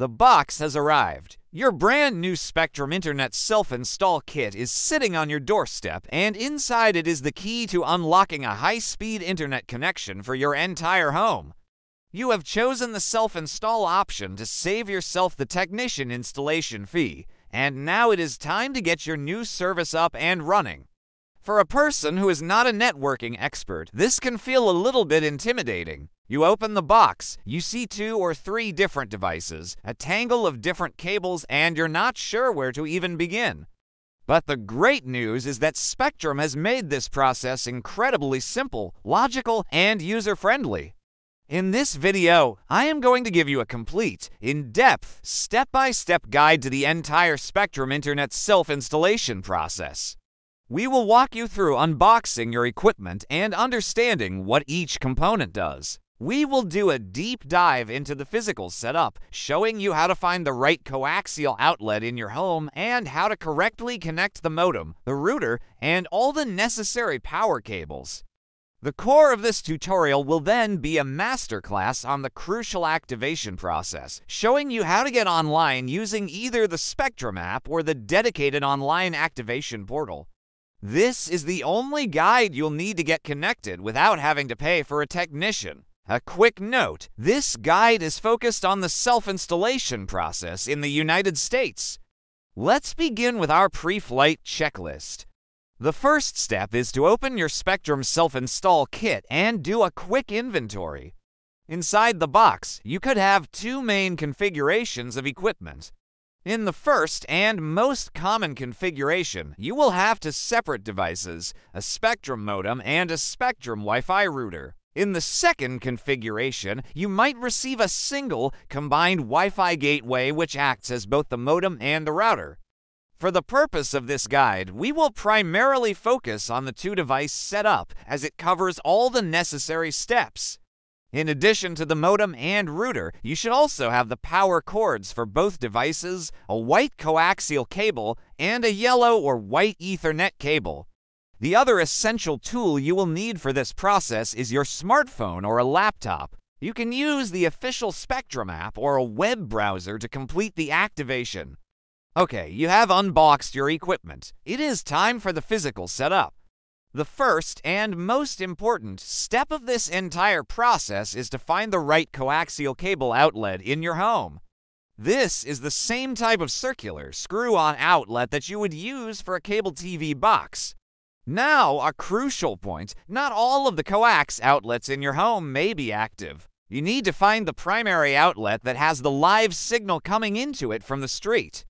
The box has arrived. Your brand new Spectrum Internet self-install kit is sitting on your doorstep, and inside it is the key to unlocking a high-speed internet connection for your entire home. You have chosen the self-install option to save yourself the technician installation fee, and now it is time to get your new service up and running. For a person who is not a networking expert, this can feel a little bit intimidating. You open the box, you see 2 or 3 different devices, a tangle of different cables, and you're not sure where to even begin. But the great news is that Spectrum has made this process incredibly simple, logical, and user-friendly. In this video, I am going to give you a complete, in-depth, step-by-step guide to the entire Spectrum Internet self-installation process. We will walk you through unboxing your equipment and understanding what each component does. We will do a deep dive into the physical setup, showing you how to find the right coaxial outlet in your home and how to correctly connect the modem, the router, and all the necessary power cables. The core of this tutorial will then be a masterclass on the crucial activation process, showing you how to get online using either the Spectrum app or the dedicated online activation portal. This is the only guide you'll need to get connected without having to pay for a technician. A quick note, this guide is focused on the self-installation process in the United States. Let's begin with our pre-flight checklist. The first step is to open your Spectrum self-install kit and do a quick inventory. Inside the box, you could have 2 main configurations of equipment. In the first and most common configuration, you will have 2 separate devices, a Spectrum modem and a Spectrum Wi-Fi router. In the second configuration, you might receive a single combined Wi-Fi gateway which acts as both the modem and the router. For the purpose of this guide, we will primarily focus on the 2-device setup as it covers all the necessary steps. In addition to the modem and router, you should also have the power cords for both devices, a white coaxial cable, and a yellow or white Ethernet cable. The other essential tool you will need for this process is your smartphone or a laptop. You can use the official Spectrum app or a web browser to complete the activation. Okay, you have unboxed your equipment. It is time for the physical setup. The first and most important step of this entire process is to find the right coaxial cable outlet in your home. This is the same type of circular, screw-on outlet that you would use for a cable TV box. Now, a crucial point, not all of the coax outlets in your home may be active. You need to find the primary outlet that has the live signal coming into it from the street.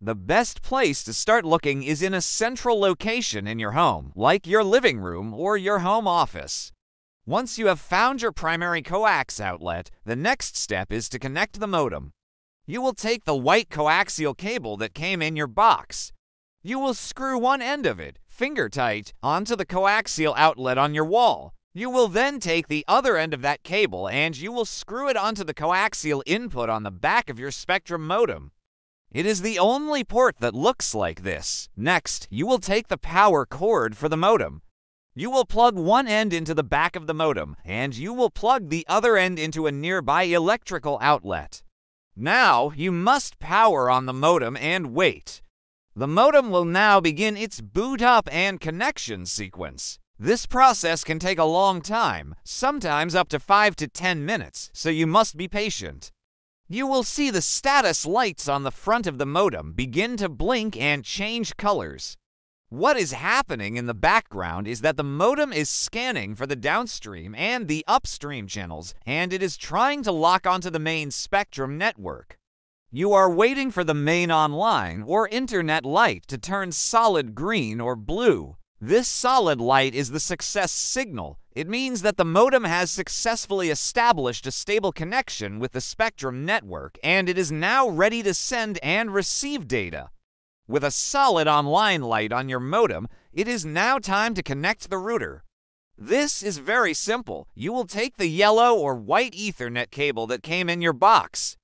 The best place to start looking is in a central location in your home, like your living room or your home office. Once you have found your primary coax outlet, the next step is to connect the modem. You will take the white coaxial cable that came in your box. You will screw one end of it, finger tight, onto the coaxial outlet on your wall. You will then take the other end of that cable and you will screw it onto the coaxial input on the back of your Spectrum modem. It is the only port that looks like this. Next, you will take the power cord for the modem. You will plug one end into the back of the modem and you will plug the other end into a nearby electrical outlet. Now, you must power on the modem and wait. The modem will now begin its boot up and connection sequence. This process can take a long time, sometimes up to 5 to 10 minutes, so you must be patient. You will see the status lights on the front of the modem begin to blink and change colors. What is happening in the background is that the modem is scanning for the downstream and the upstream channels, and it is trying to lock onto the main Spectrum network. You are waiting for the main online or internet light to turn solid green or blue. This solid light is the success signal. It means that the modem has successfully established a stable connection with the Spectrum network and it is now ready to send and receive data. With a solid online light on your modem, it is now time to connect the router. This is very simple. You will take the yellow or white Ethernet cable that came in your box.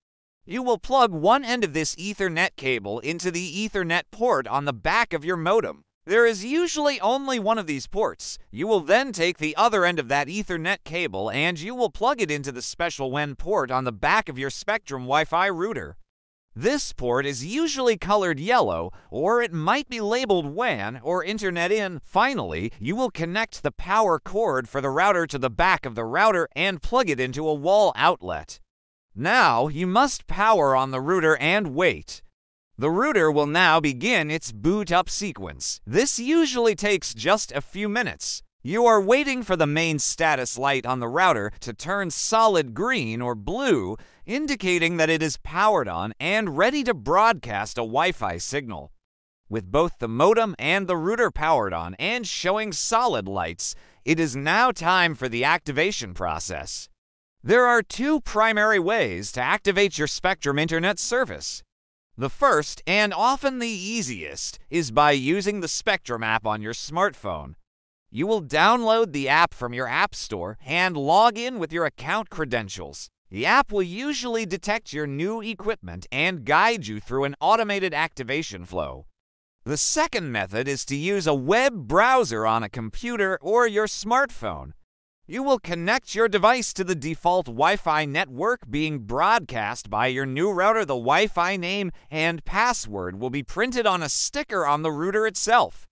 You will plug one end of this Ethernet cable into the Ethernet port on the back of your modem. There is usually only one of these ports. You will then take the other end of that Ethernet cable and you will plug it into the special WAN port on the back of your Spectrum Wi-Fi router. This port is usually colored yellow, or it might be labeled WAN or Internet In. Finally, you will connect the power cord for the router to the back of the router and plug it into a wall outlet. Now, you must power on the router and wait. The router will now begin its boot up sequence. This usually takes just a few minutes. You are waiting for the main status light on the router to turn solid green or blue, indicating that it is powered on and ready to broadcast a Wi-Fi signal. With both the modem and the router powered on and showing solid lights, it is now time for the activation process. There are two primary ways to activate your Spectrum Internet service. The first, and often the easiest, is by using the Spectrum app on your smartphone. You will download the app from your app store and log in with your account credentials. The app will usually detect your new equipment and guide you through an automated activation flow. The second method is to use a web browser on a computer or your smartphone. You will connect your device to the default Wi-Fi network being broadcast by your new router. The Wi-Fi name and password will be printed on a sticker on the router itself.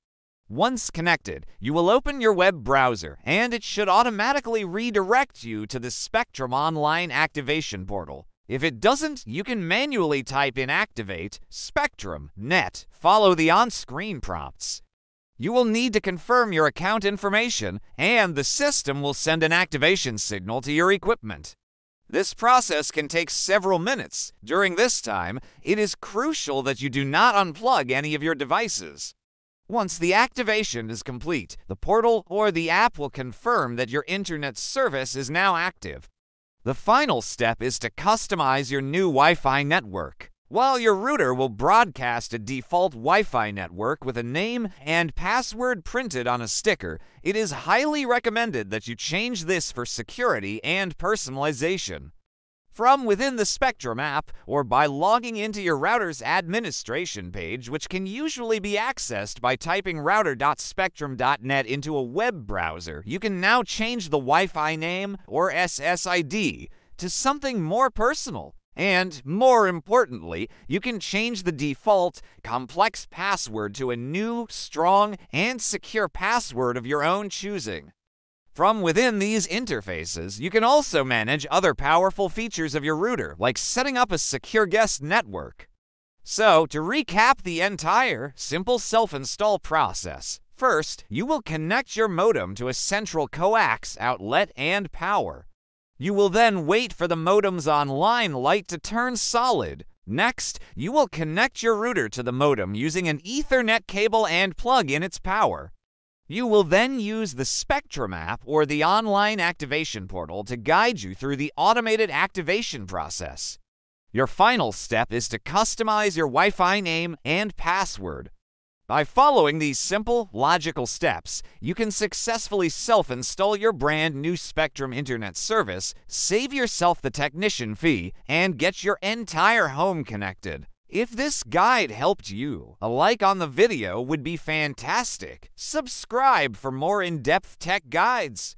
Once connected, you will open your web browser, and it should automatically redirect you to the Spectrum Online Activation Portal. If it doesn't, you can manually type in Activate Spectrum Net. Follow the on-screen prompts. You will need to confirm your account information, and the system will send an activation signal to your equipment. This process can take several minutes. During this time, it is crucial that you do not unplug any of your devices. Once the activation is complete, the portal or the app will confirm that your internet service is now active. The final step is to customize your new Wi-Fi network. While your router will broadcast a default Wi-Fi network with a name and password printed on a sticker, it is highly recommended that you change this for security and personalization. From within the Spectrum app, or by logging into your router's administration page, which can usually be accessed by typing router.spectrum.net into a web browser, you can now change the Wi-Fi name, or SSID, to something more personal. And, more importantly, you can change the default, complex password to a new, strong, and secure password of your own choosing. From within these interfaces, you can also manage other powerful features of your router, like setting up a secure guest network. So, to recap the entire simple self-install process, first, you will connect your modem to a central coax outlet and power. You will then wait for the modem's online light to turn solid. Next, you will connect your router to the modem using an Ethernet cable and plug in its power. You will then use the Spectrum app or the online activation portal to guide you through the automated activation process. Your final step is to customize your Wi-Fi name and password. By following these simple, logical steps, you can successfully self-install your brand new Spectrum Internet service, save yourself the technician fee, and get your entire home connected. If this guide helped you, a like on the video would be fantastic. Subscribe for more in-depth tech guides.